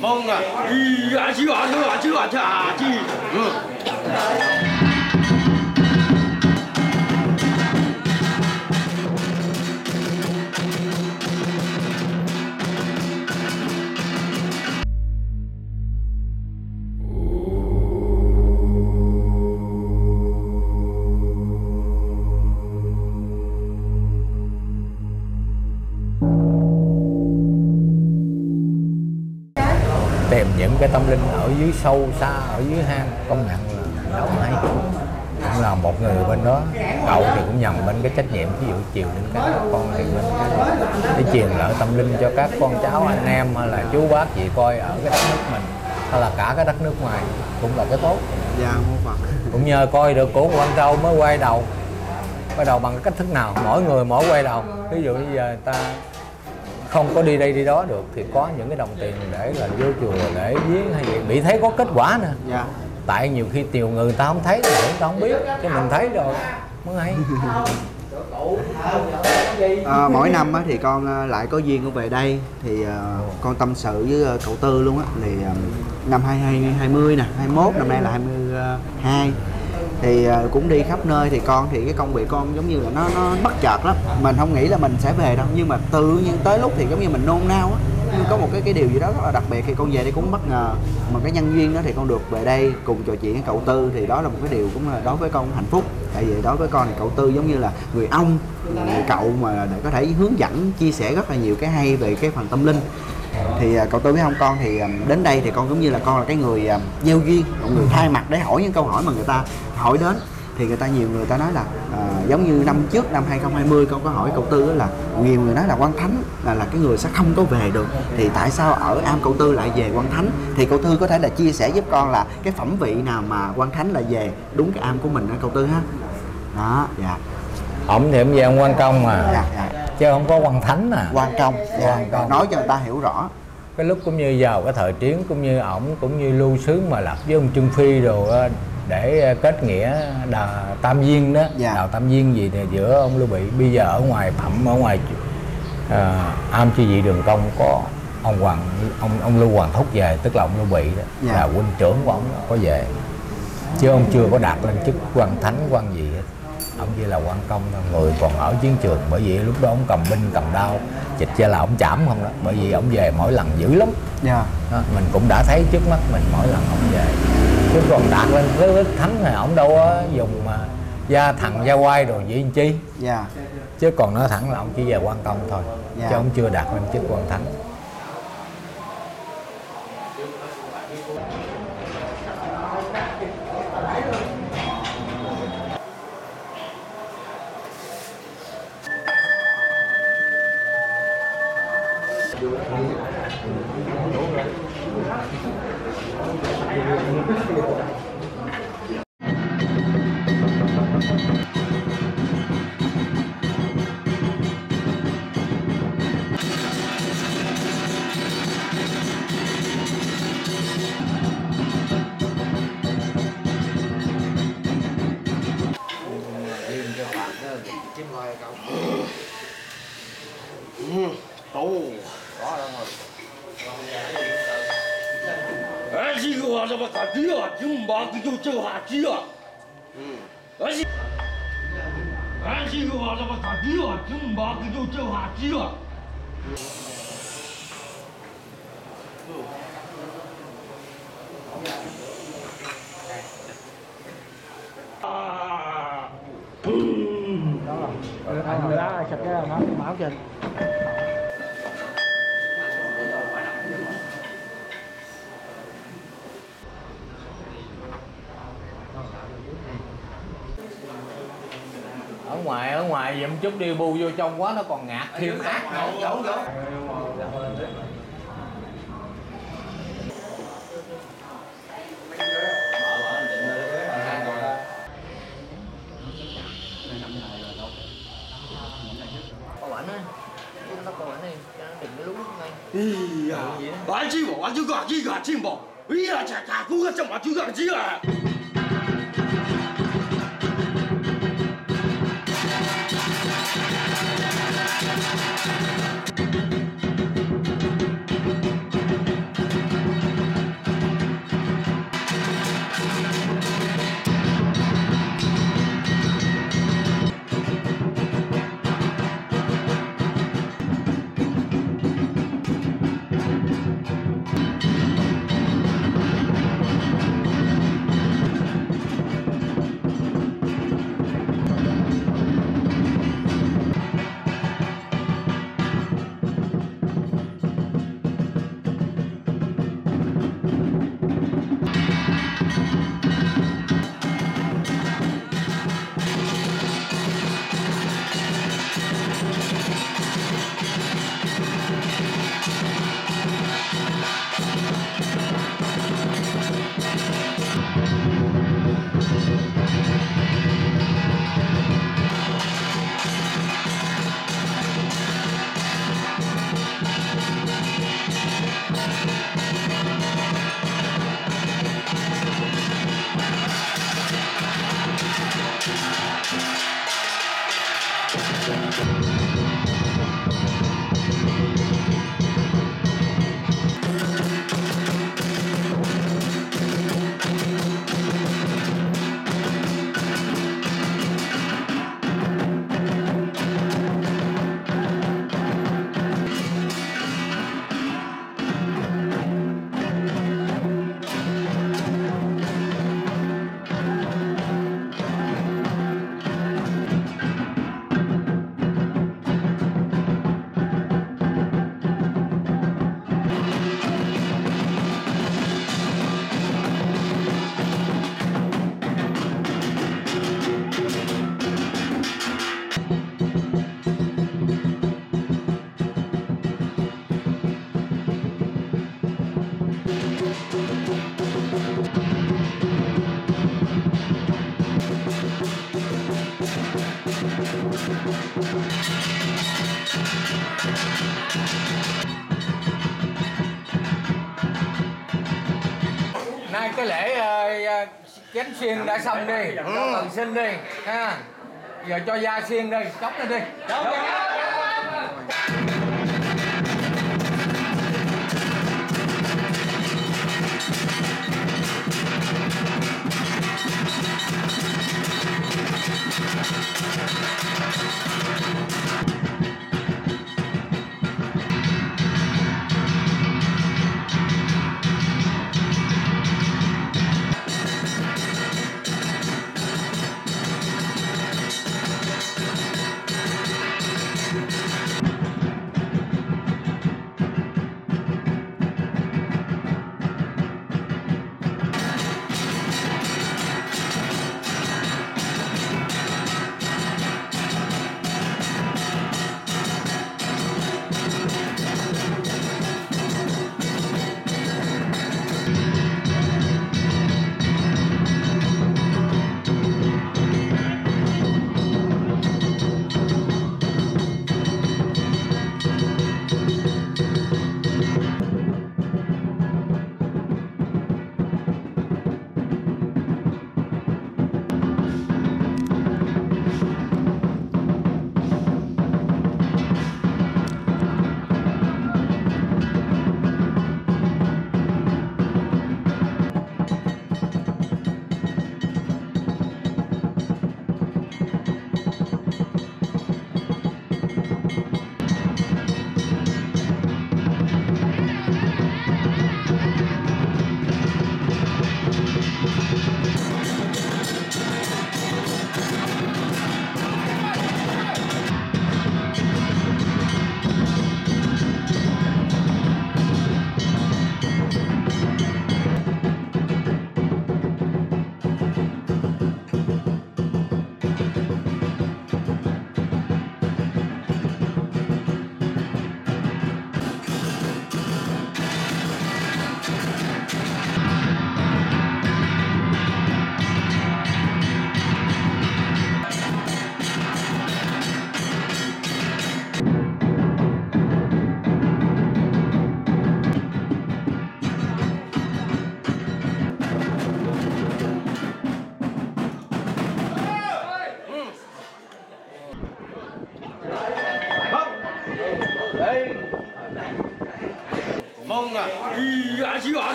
mong à y à chứ à chứ à chứ à chứ à chứ tìm những cái tâm linh ở dưới sâu xa, ở dưới hang. Công nhận là đâu hay, cũng là một người bên đó. Cậu thì cũng nhầm bên cái trách nhiệm, ví dụ chiều đến các con thì mình để truyền lỡ tâm linh cho các con cháu anh em hay là chú bác chị coi ở cái đất nước mình hay là cả cái đất nước ngoài cũng là cái tốt. Dạ, cũng nhờ coi được của Quan Châu mới quay đầu bằng cái cách thức nào, mỗi người mỗi quay đầu. Ví dụ bây giờ người ta không có đi đây đi đó được thì có những cái đồng tiền để là vô chùa để viếng hay vậy, bị thấy có kết quả nè. Dạ. Tại nhiều khi nhiều người ta không thấy, người ta không biết, chứ mình thấy rồi mới hay. Mỗi năm thì con lại có duyên con về đây thì con tâm sự với cậu Tư luôn á, thì năm 2020 nè, 21 năm nay là 22 thì cũng đi khắp nơi. Thì con thì cái công việc con giống như là nó bất chợt lắm, mình không nghĩ là mình sẽ về đâu, nhưng mà tự nhiên tới lúc thì giống như mình nôn nao á, nhưng có một cái điều gì đó rất là đặc biệt thì con về đây cũng bất ngờ. Mà cái nhân duyên đó thì con được về đây cùng trò chuyện với cậu Tư thì đó là một cái điều cũng là đối với con hạnh phúc. Tại vì đối với con thì cậu Tư giống như là người ông, người cậu mà để có thể hướng dẫn, chia sẻ rất là nhiều cái hay về cái phần tâm linh. Thì cậu Tư với ông con thì đến đây thì con giống như là con là cái người gieo duyên, một người thay mặt để hỏi những câu hỏi mà người ta hỏi đến. Thì người ta nhiều người ta nói là giống như năm trước năm 2020 con có hỏi cậu Tư là nhiều người nói là Quan Thánh là cái người sẽ không có về được, thì tại sao ở am cậu Tư lại về Quan Thánh? Thì cậu Tư có thể là chia sẻ giúp con là cái phẩm vị nào mà Quan Thánh là về đúng cái am của mình đó cậu Tư ha. Đó, dạ. Ổng thì ổng về ông Quan Công mà. Dạ, dạ. Chứ không có Quan Thánh à. Quan Công, dạ. Quan Công. Nói cho người ta hiểu rõ. Cái lúc cũng như vào cái thời Chiến cũng như ổng cũng như lưu xứ mà lập với ông Trương Phi rồi để kết nghĩa tam viên đó, dạ. Đào tam viên gì nè giữa ông Lưu Bị. Bây giờ ở ngoài phẩm, ở ngoài am chư vị Đường Công có ông Lưu Hoàng Thúc về, tức là ông Lưu Bị đó, dạ. Là huynh trưởng của ông có về, chứ ông chưa có đạt lên chức Quan Thánh quan gì hết. Ông chỉ là Quan Công, người còn ở chiến trường. Bởi vì lúc đó ông cầm binh cầm đao, dịch ra là ông chảm không đó. Bởi vì ông về mỗi lần dữ lắm, yeah. Đó, mình cũng đã thấy trước mắt mình mỗi lần ông về. Chứ còn đạt lên cái thánh này ông đâu có dùng mà da thằng da quay rồi vậy chi, yeah. Chứ còn nói thẳng là ông chỉ về Quan Công thôi, yeah. Chứ ông chưa đạt lên chức Quan Thánh. Ở ngoài dùm chút đi, bu vô trong quá nó còn ngạt thiêu ác nổ. Nay cái lễ chén xiên đã xong đi, cho thần sinh đi ha. Giờ cho gia xiên đi, chống lên đi.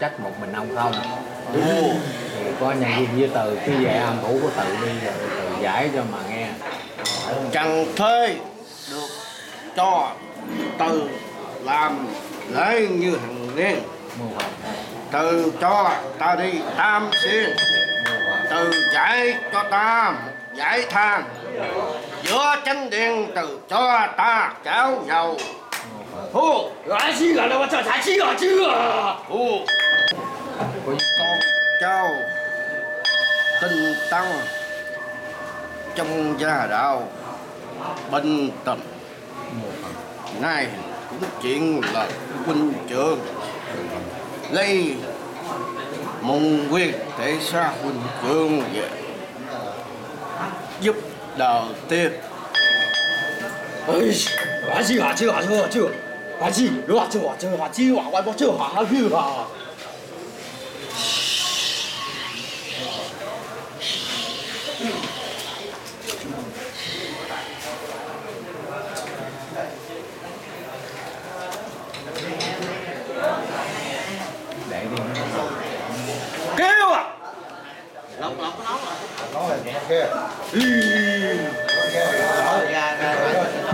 Trách một mình ông không thì có nhân viên với Từ khi về âm phủ của Tự đi rồi Từ giải cho mà nghe. Trần Thê được cho Từ làm lễ như hằng niên, Từ cho ta đi tam xuyên, Từ giải cho ta giải than giữa chánh điện, Từ cho ta cháo dầu. Ô, ai xí là đâu mà chả thái xí à chứ à. Ô, con cháu tinh tăng trong gia đạo bình tĩnh. Nay cũng chuyện là quân trường lấy mong quyền để xa quân trường về giúp đỡ tiếp. Ôi, ai xí à chứ à chứ à chứ. Hãy subscribe cho kênh Ghiền Mì Gõ để không bỏ lỡ những video hấp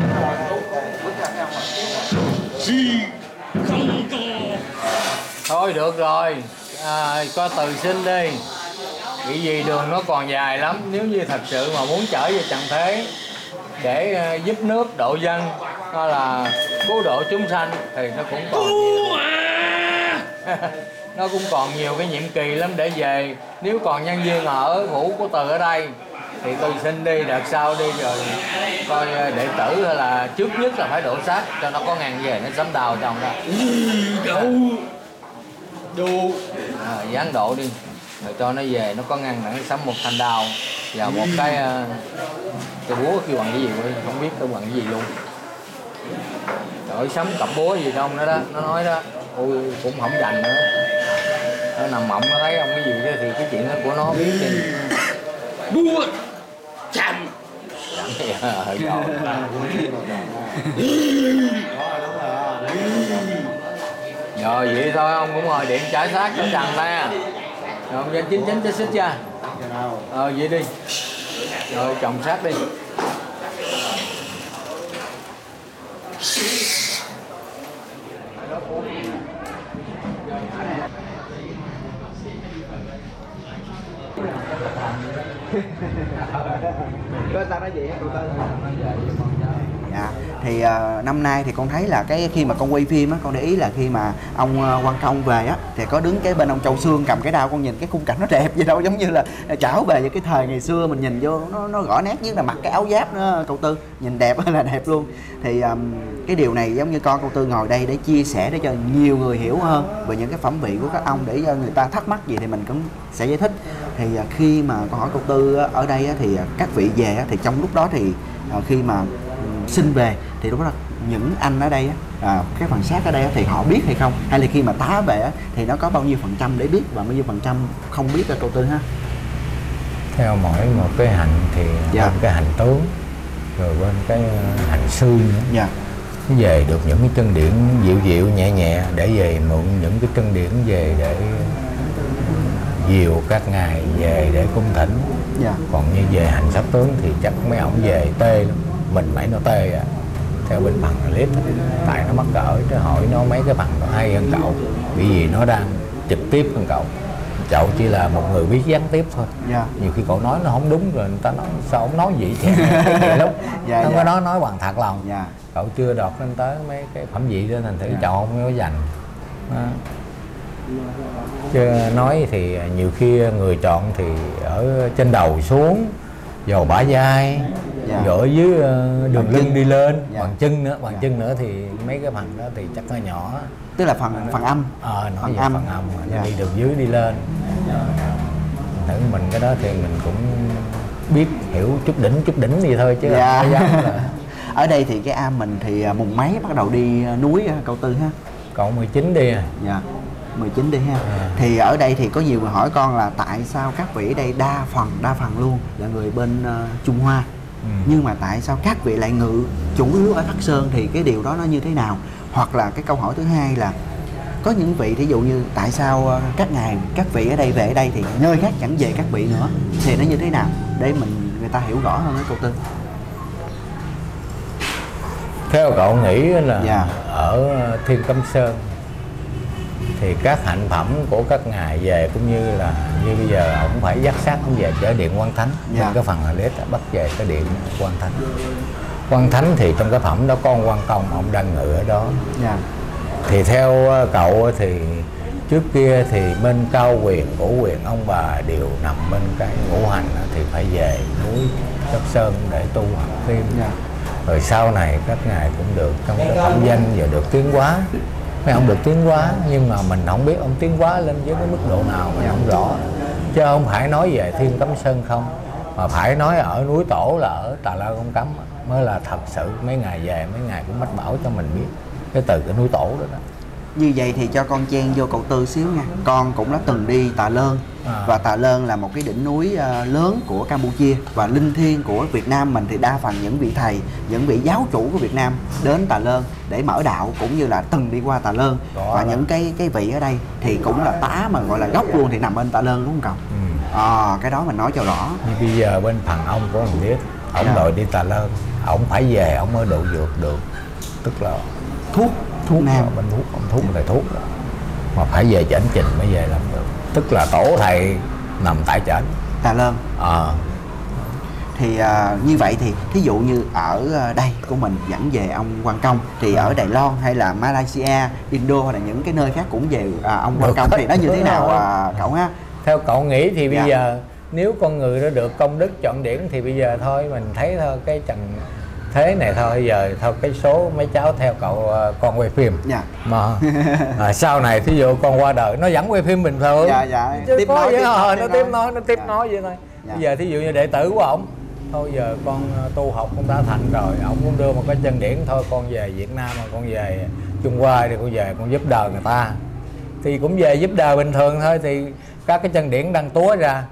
dẫn. Thôi được rồi, coi Từ xin đi. Vì gì đường nó còn dài lắm. Nếu như thật sự mà muốn trở về trần thế để giúp nước độ dân, hay là cứu độ chúng sanh thì nó cũng còn nhiều. Nó cũng còn nhiều cái nhiệm kỳ lắm để về. Nếu còn nhân viên ở Ngũ của Từ ở đây thì tôi xin đi đợt sau đi rồi coi đệ tử hay là trước nhất là phải đổ sát cho nó có ngàn về nó sắm đào chồng ra. Đủ dán độ đi rồi cho nó về nó có ngăn nó sắm một thanh đào và một cái búa kêu bằng cái gì vậy? Không biết kêu bằng cái gì luôn. Trời sắm cặp búa gì đâu nữa đó, nó nói đó. Ôi cũng không dành nữa. Nó nằm mộng nó thấy ông cái gì đó thì cái chuyện đó của nó biết đi. Búa chằm. Trời rồi vậy thôi ông cũng ngồi điện trả xác cho chằn ta. Rồi ông dân 99 cho xích ra. Ờ vậy đi. Rồi chồng xác đi. Dạ. Thì năm nay thì con thấy là cái khi mà con quay phim á, con để ý là khi mà ông Quan Công về á thì có đứng cái bên ông Châu Sương cầm cái đao, con nhìn cái khung cảnh nó đẹp vậy đâu, giống như là trảo về những cái thời ngày xưa mình nhìn vô nó rõ nét, nhất là mặc cái áo giáp nữa cậu Tư, nhìn đẹp là đẹp luôn. Thì cái điều này giống như con cậu Tư ngồi đây để chia sẻ để cho nhiều người hiểu hơn về những cái phẩm vị của các ông, để người ta thắc mắc gì thì mình cũng sẽ giải thích. Thì khi mà con hỏi cậu Tư ở đây á, thì các vị về á, thì trong lúc đó thì khi mà xin về thì đúng là những anh ở đây cái phần xác ở đây thì họ biết hay không, hay là khi mà tá về thì nó có bao nhiêu phần trăm để biết và bao nhiêu phần trăm không biết là cậu Tư ha? Theo mỗi một cái hành thì dạ. Bên cái hành tướng rồi bên cái hành sư dạ. Về được những cái chân điển dịu dịu nhẹ nhẹ để về mượn những cái chân điển về để dìu các ngài về để cung thỉnh dạ. Còn như về hành sát tướng thì chắc mấy ổng về tê lắm. Mình mấy nó tê à. Theo bên bằng clip tại nó mắc cỡ chứ hỏi nó mấy cái bằng nó hay hơn cậu, bởi vì nó đang trực tiếp hơn cậu. Cậu chỉ là một người biết gián tiếp thôi yeah. Nhiều khi cậu nói nó không đúng rồi người ta nói sao ông nói vậy thì vậy lắm yeah, nó yeah. Nói bằng thật lòng yeah. Cậu chưa đọt lên tới mấy cái phẩm vị đó thành thử yeah. Cậu không có dành à. Chứ nói thì nhiều khi người chọn thì ở trên đầu xuống dầu bả vai dạ. Rồi ở dưới đường lưng đi lên dạ. Bằng chân nữa thì mấy cái phần đó thì chắc nó nhỏ, tức là phần âm phần âm dạ. Đi đường dưới đi lên thử mình cái đó thì mình cũng biết hiểu chút đỉnh gì thôi chứ dạ. Không là... Ở đây thì cái am mình thì mùng mấy bắt đầu đi núi cậu Tư ha? Cậu 19 đi à dạ. 19 đi ha à. Thì ở đây thì có nhiều người hỏi con là tại sao các vị ở đây đa phần luôn là người bên Trung Hoa ừ. Nhưng mà tại sao các vị lại ngự chủ yếu ở Thất Sơn thì cái điều đó nó như thế nào? Hoặc là cái câu hỏi thứ hai là có những vị thí dụ như tại sao các vị ở đây về ở đây thì nơi khác chẳng về các vị nữa thì nó như thế nào để người ta hiểu rõ hơn cái câu Tư. Theo cậu nghĩ là dạ. Ở Thiên Cấm Sơn thì các hạnh phẩm của các ngài về cũng như là như bây giờ ổng phải dắt xác cũng về chở điện Quan Thánh dạ. Cái phần lễ đã bắt về cái điện Quan Thánh thì trong cái phẩm đó con Quan Công ông đang ngự ở đó dạ. Thì theo cậu thì trước kia thì bên cao quyền cổ quyền ông bà đều nằm bên cái ngũ hành thì phải về núi Thất Sơn để tu học thêm dạ. Rồi sau này các ngài cũng được trong cái phẩm danh và được tiến hóa. Mấy ông được tiến hóa nhưng mà mình không biết ông tiến hóa lên với cái mức độ nào mình không rõ. Chứ không phải nói về Thiên Cấm Sơn không, mà phải nói ở núi Tổ là ở Tà La Công Cấm mới là thật sự mấy ngày về mấy ngày cũng mách bảo cho mình biết cái từ cái núi Tổ đó. Như vậy thì cho con chen vô cậu Tư xíu nha. Con cũng đã từng đi Tà Lơn à. Và Tà Lơn là một cái đỉnh núi lớn của Campuchia. Và linh thiêng của Việt Nam mình thì đa phần những vị thầy, những vị giáo chủ của Việt Nam đến Tà Lơn để mở đạo cũng như là từng đi qua Tà Lơn. Đó, và đó. Những cái vị ở đây thì cũng là tá mà gọi là gốc luôn thì nằm bên Tà Lơn đúng không cậu? Ừ. Cái đó mình nói cho rõ. Như bây giờ bên thằng ông của mình biết, ông đòi đi Tà Lơn, ông phải về, ông mới độ dược được. Tức là thuốc nam bên thuốc thầy thuốc đó. Mà phải về chẩn trình mới về làm được, tức là tổ thầy nằm tại chẩn Tà Lơn Thì như vậy thì thí dụ như ở đây của mình dẫn về ông Quan Công thì ở Đài Loan hay là Malaysia, Indo hay là những cái nơi khác cũng về ông Quan Công thì nó như thế nào cậu ha? Theo cậu nghĩ thì bây giờ nếu con người nó được công đức chọn điển thì bây giờ thôi mình thấy thôi cái trần thế này thôi, giờ thôi cái số mấy cháu theo cậu con quay phim mà sau này thí dụ con qua đời nó vẫn quay phim bình thường, chứ tiếp có nói, nó tiếp nói vậy thôi. Bây giờ thí dụ như đệ tử của ổng thôi giờ con tu học cũng đã thành rồi, ổng cũng đưa một cái chân điển thôi con về Việt Nam mà con về Trung Hoa thì con về con giúp đời người ta thì cũng về giúp đời bình thường thôi, thì các cái chân điển đang túa ra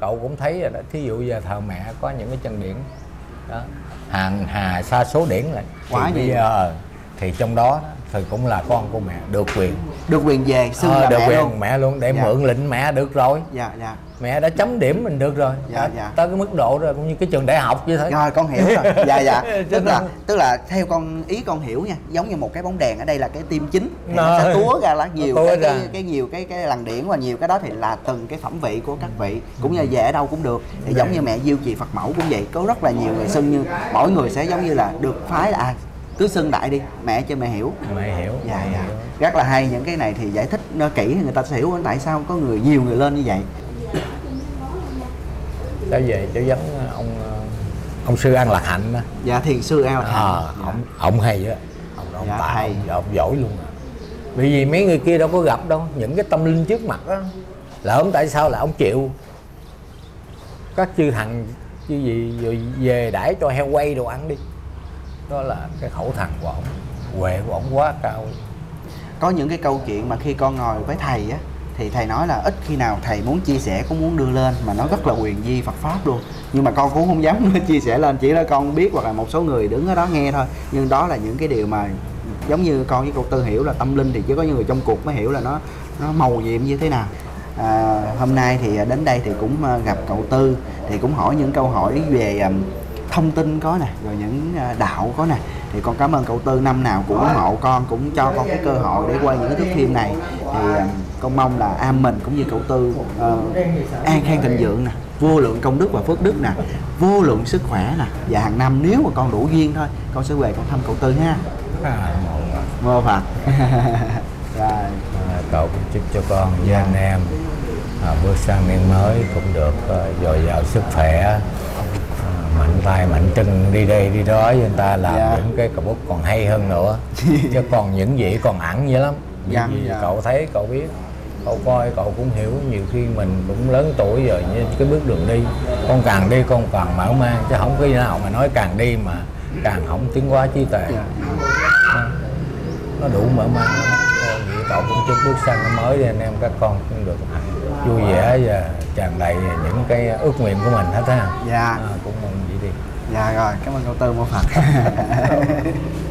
cậu cũng thấy rồi đó. Thí dụ giờ thờ mẹ có những cái chân điển đó hàng hà sa số điển là quá bây giờ thì trong đó thì cũng là con của mẹ được quyền về xưng là mẹ luôn, để mượn lệnh mẹ được rồi. Mẹ đã chấm điểm mình được rồi, tới cái mức độ rồi, cũng như cái trường đại học như thế rồi. Con hiểu rồi. Tức là theo con, ý con hiểu nha, giống như một cái bóng đèn ở đây là cái tim chính thì nó sẽ túa ra là nhiều cái lằn điển và nhiều cái đó thì là từng cái phẩm vị của các vị, cũng như về ở đâu cũng được. Thì giống như mẹ Diêu Trì Phật Mẫu cũng vậy, có rất là nhiều người xưng, như mỗi người sẽ giống như là được phái là ai cứ xưng đại đi mẹ cho mẹ hiểu. Rất là hay, những cái này thì giải thích nó kỹ thì người ta sẽ hiểu tại sao có nhiều người lên như vậy. Đã về cháu dẫn ông sư An Lạc Hạnh đó. Dạ, thiền sư An Lạc Hạnh. Ông hay đó. Ông giỏi luôn. Bởi vì mấy người kia đâu có gặp đâu, những cái tâm linh trước mặt đó là ông, tại sao là ông chịu các chư thằng chư gì rồi về đãi cho heo quay đồ ăn đi. Đó là cái khẩu thần của ông, huệ của ông quá cao. Có những cái câu chuyện mà khi con ngồi với thầy á thì thầy nói là ít khi nào thầy muốn chia sẻ cũng muốn đưa lên, mà nó rất là quyền vi Phật pháp luôn. Nhưng mà con cũng không dám chia sẻ lên, chỉ là con biết hoặc là một số người đứng ở đó nghe thôi. Nhưng đó là những cái điều mà giống như con với cô Tư hiểu là tâm linh thì chỉ có những người trong cuộc mới hiểu là nó màu nhiệm như thế nào. Hôm nay thì đến đây thì cũng gặp cậu Tư thì cũng hỏi những câu hỏi về thông tin có nè, rồi những đạo có nè. Thì con cảm ơn cậu Tư năm nào cũng ủng hộ con, cũng cho con cái cơ hội để quay những cái thước phim này. Thì con mong là mình cũng như cậu Tư an khang thịnh vượng nè, vô lượng công đức và phước đức nè, vô lượng sức khỏe nè. Và hàng năm nếu mà con đủ duyên thôi, con sẽ về con thăm cậu Tư ha. Mô Phật. Cậu cũng chúc cho con với anh em bước sang niên mới cũng được dồi dào sức khỏe, mạnh tay mạnh chân đi đây đi đó với người ta làm những cái cậu bút còn hay hơn nữa. Chứ còn những gì còn ẩn vậy lắm. Cậu thấy cậu biết, cậu coi cậu cũng hiểu, nhiều khi mình cũng lớn tuổi rồi, như cái bước đường đi con càng mở mang, chứ không có nào mà nói càng đi mà càng không tiến hóa trí tuệ. Nó đủ mở mang. Vậy cậu cũng chúc bước sang năm mới để anh em các con cũng được vui vẻ và tràn đầy những cái ước nguyện của mình hết ha. Cũng mừng vậy đi. Rồi, cảm ơn cậu Tư, Mô Phật.